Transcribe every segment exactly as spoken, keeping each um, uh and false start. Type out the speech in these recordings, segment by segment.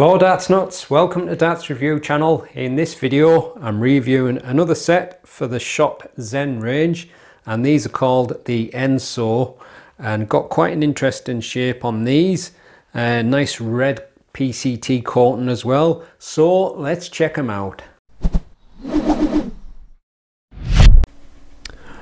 Hello Darts Nuts, welcome to Darts Review Channel. In this video I'm reviewing another set for the Shot Zen range, and these are called the ENSO, and got quite an interesting shape on these. A uh, nice red P C T coating as well, so let's check them out.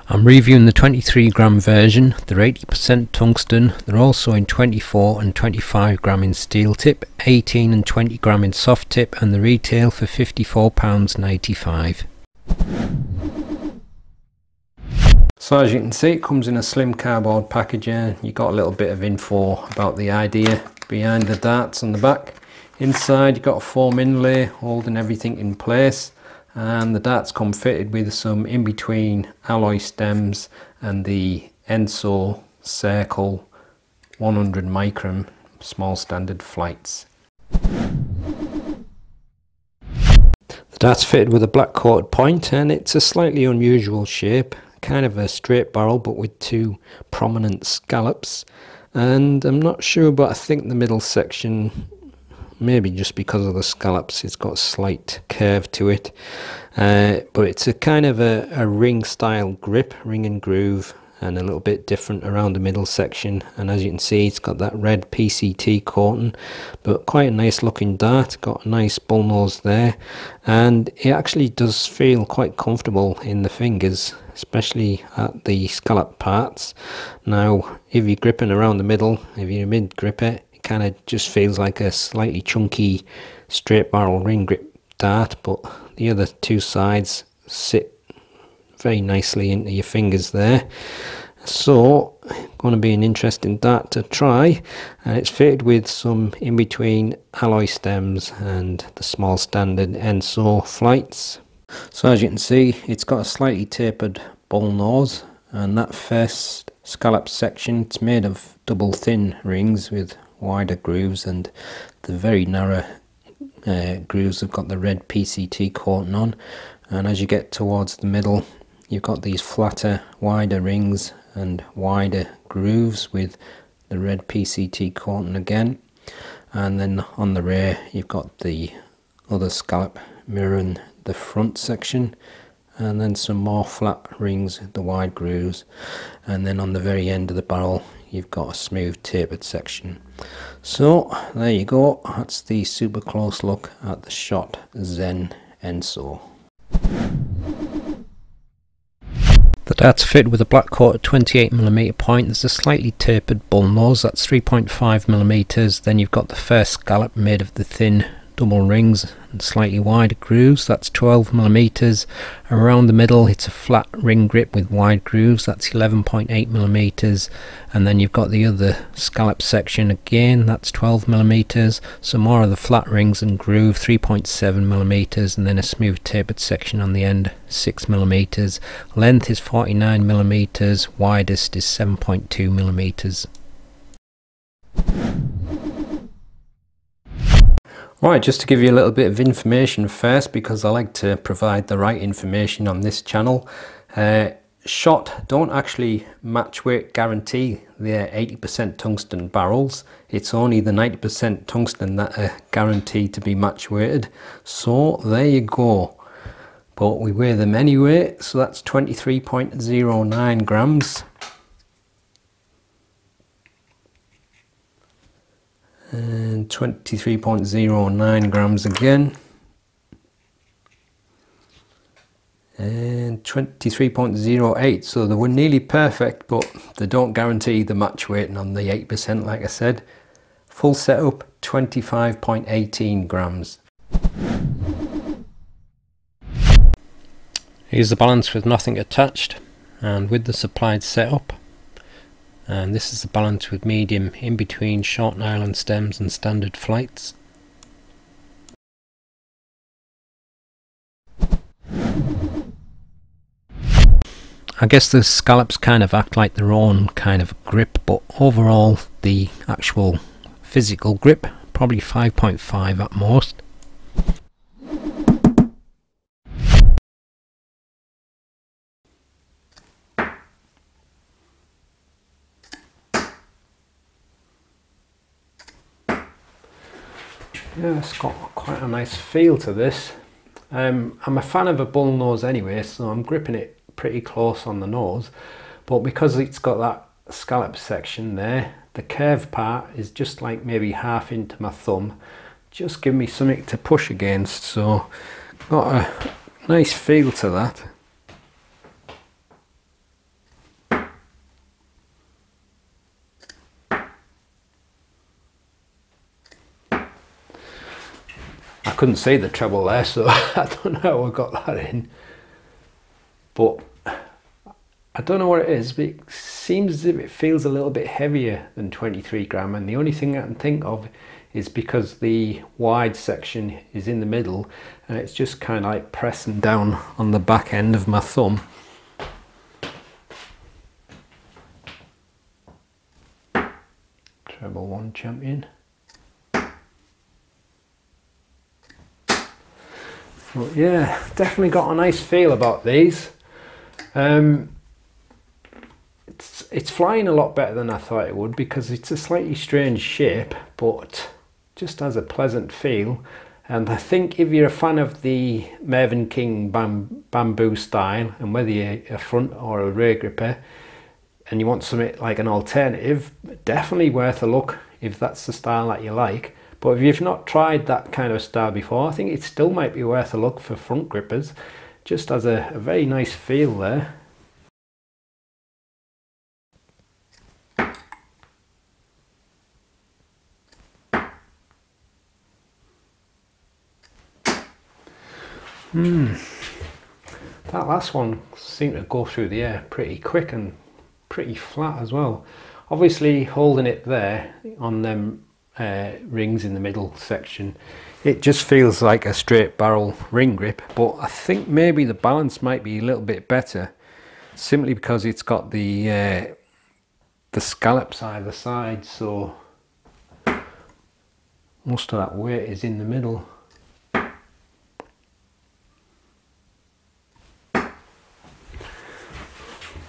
I'm reviewing the twenty-three gram version. They're eighty percent tungsten. They're also in twenty-four and twenty-five gram in steel tip, eighteen and twenty gram in soft tip, and the retail for fifty-four pounds ninety-five. So as you can see, it comes in a slim cardboard package and you got a little bit of info about the idea behind the darts on the back. Inside you got a foam inlay holding everything in place, and the darts come fitted with some in-between alloy stems and the ENSO circle one hundred micron small standard flights. The darts fitted with a black coated point, and it's a slightly unusual shape, kind of a straight barrel but with two prominent scallops, and I'm not sure, but I think the middle section, maybe just because of the scallops, it's got a slight curve to it, uh, but it's a kind of a, a ring style grip, ring and groove, and a little bit different around the middle section. And as you can see, it's got that red P C T coating, but quite a nice looking dart. Got a nice bull nose there, and it actually does feel quite comfortable in the fingers, especially at the scallop parts. Now if you're gripping around the middle, if you mid grip it, kind of just feels like a slightly chunky straight barrel ring grip dart, but the other two sides sit very nicely into your fingers there. So going to be an interesting dart to try, and it's fitted with some in between alloy stems and the small standard ENSO flights. So as you can see, it's got a slightly tapered ball nose, and that first scallop section, it's made of double thin rings with wider grooves, and the very narrow uh, grooves have got the red P C T coating on, and as you get towards the middle you've got these flatter, wider rings and wider grooves with the red P C T coating again, and then on the rear you've got the other scallop mirroring the front section, and then some more flat rings, the wide grooves, and then on the very end of the barrel you've got a smooth tapered section. So there you go, that's the super close look at the Shot Zen ENSO. The darts fit with a black coated twenty-eight millimeter point. There's a slightly tapered bull nose, that's three point five millimeters. Then you've got the first scallop made of the thin double rings and slightly wider grooves, that's twelve millimeters. Around the middle it's a flat ring grip with wide grooves, that's eleven point eight millimeters, and then you've got the other scallop section again, that's twelve millimeters. Some more of the flat rings and groove, three point seven millimeters, and then a smooth tapered section on the end, six millimeters. Length is forty-nine millimeters, widest is seven point two millimeters. Right, just to give you a little bit of information first, because I like to provide the right information on this channel. Uh, Shot don't actually match weight guarantee their eighty percent tungsten barrels. It's only the ninety percent tungsten that are guaranteed to be match weighted. So there you go. But we weigh them anyway, so that's twenty-three point zero nine grams. And twenty-three point zero nine grams again, and twenty-three point zero eight, so they were nearly perfect, but they don't guarantee the match weighting on the eight percent like I said. Full setup, twenty-five point one eight grams. Here's the balance with nothing attached and with the supplied setup. And this is the balance with medium in between short nylon stems and standard flights. I guess the scallops kind of act like their own kind of grip, but overall the actual physical grip probably five point five at most. Yeah, it's got quite a nice feel to this. Um, I'm a fan of a bull nose anyway, so I'm gripping it pretty close on the nose. But because it's got that scallop section there, the curve part is just like maybe half into my thumb, just giving me something to push against. So got a nice feel to that. I couldn't see the treble there, so I don't know how I got that in. But I don't know what it is, but it seems as if it feels a little bit heavier than twenty-three gram, and the only thing I can think of is because the wide section is in the middle and it's just kind of like pressing down on the back end of my thumb. Treble one champion. But yeah, definitely got a nice feel about these. Um, it's, it's flying a lot better than I thought it would, because it's a slightly strange shape, but just has a pleasant feel. And I think if you're a fan of the Mervyn King bam, bamboo style, and whether you're a front or a rear gripper, and you want something like an alternative, definitely worth a look if that's the style that you like. But if you've not tried that kind of style before, I think it still might be worth a look for front grippers. Just has a, a very nice feel there. Hmm. That last one seemed to go through the air pretty quick and pretty flat as well. Obviously holding it there on them Uh, rings in the middle section, it just feels like a straight barrel ring grip, but I think maybe the balance might be a little bit better simply because it's got the uh, the scallops either side, so most of that weight is in the middle.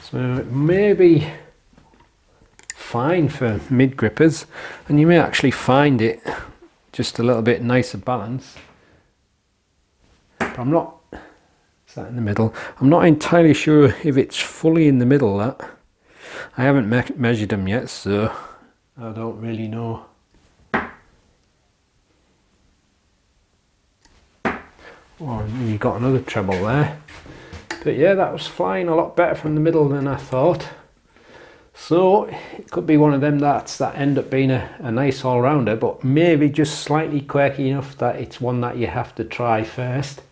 So it may be fine for mid grippers, and you may actually find it just a little bit nicer balance. But I'm not, is that in the middle? I'm not entirely sure if it's fully in the middle, that I haven't me measured them yet, so I don't really know. Oh, and you got another treble there. But yeah, that was flying a lot better from the middle than I thought. So it could be one of them that's that end up being a, a nice all-rounder, but maybe just slightly quirky enough that it's one that you have to try first.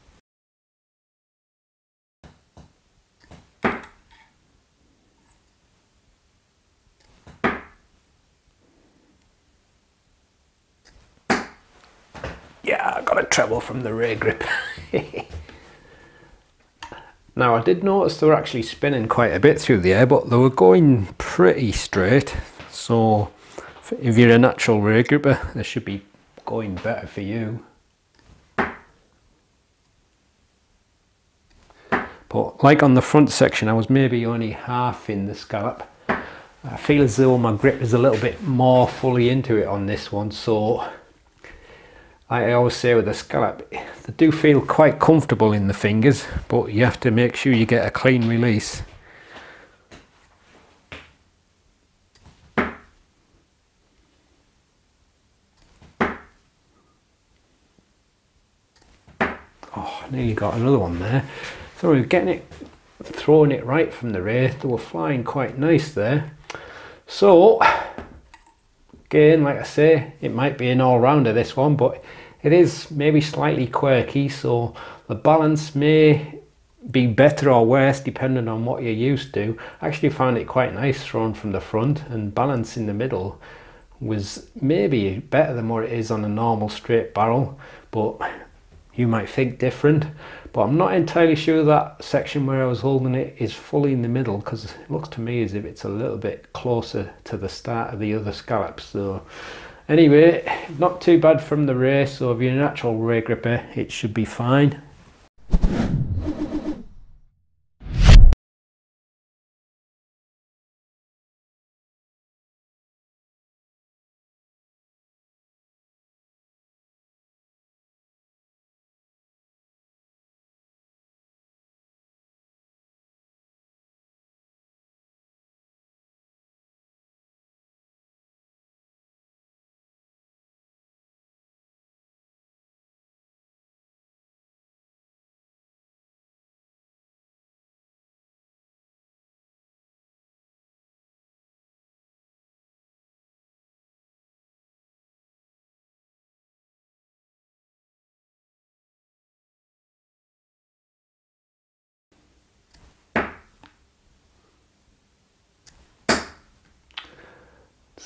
Yeah, I got a treble from the rear grip. Now, I did notice they were actually spinning quite a bit through the air, but they were going pretty straight. So if you're a natural rear gripper, they should be going better for you. But like on the front section, I was maybe only half in the scallop. I feel as though my grip is a little bit more fully into it on this one. So I always say with the scallop, they do feel quite comfortable in the fingers, but you have to make sure you get a clean release. Oh, nearly got another one there. So we were getting it, throwing it right from the rear. They were flying quite nice there. So again, like I say, it might be an all-rounder, this one, but it is maybe slightly quirky, so the balance may be better or worse depending on what you're used to. I actually found it quite nice thrown from the front, and balance in the middle was maybe better than what it is on a normal straight barrel, but you might think different. But I'm not entirely sure that section where I was holding it is fully in the middle, because it looks to me as if it's a little bit closer to the start of the other scallop. So anyway, not too bad from the rear, so if you're a natural rear gripper, it should be fine.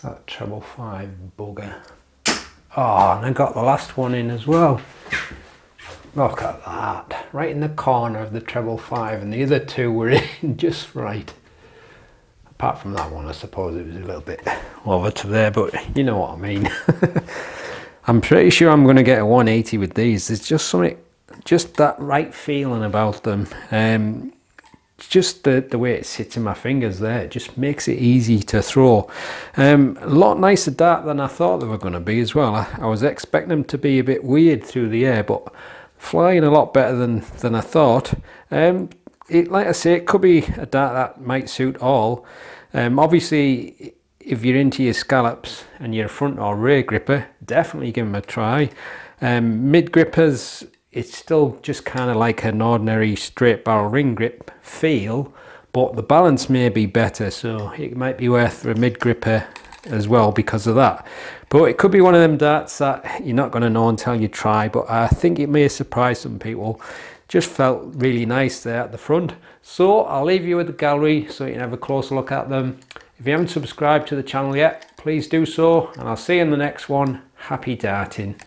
It's that treble five bugger. Oh, and I got the last one in as well. Look at that. Right in the corner of the treble five, and the other two were in just right. Apart from that one, I suppose it was a little bit over to there, but you know what I mean. I'm pretty sure I'm going to get a one eighty with these. There's just something, just that right feeling about them. Um, just the, the way it sits in my fingers there, it just makes it easy to throw. Um, a lot nicer dart than I thought they were going to be as well. I, I was expecting them to be a bit weird through the air, but flying a lot better than, than I thought. Um, It, like I say, it could be a dart that might suit all. Um, obviously, if you're into your scallops and your front or rear gripper, definitely give them a try. Um, mid grippers, it's still just kind of like an ordinary straight barrel ring grip feel, but the balance may be better, so it might be worth a mid gripper as well because of that. But it could be one of them darts that you're not going to know until you try, but I think it may surprise some people. Just felt really nice there at the front. So I'll leave you with the gallery so you can have a closer look at them. If you haven't subscribed to the channel yet, please do so, and I'll see you in the next one. Happy darting.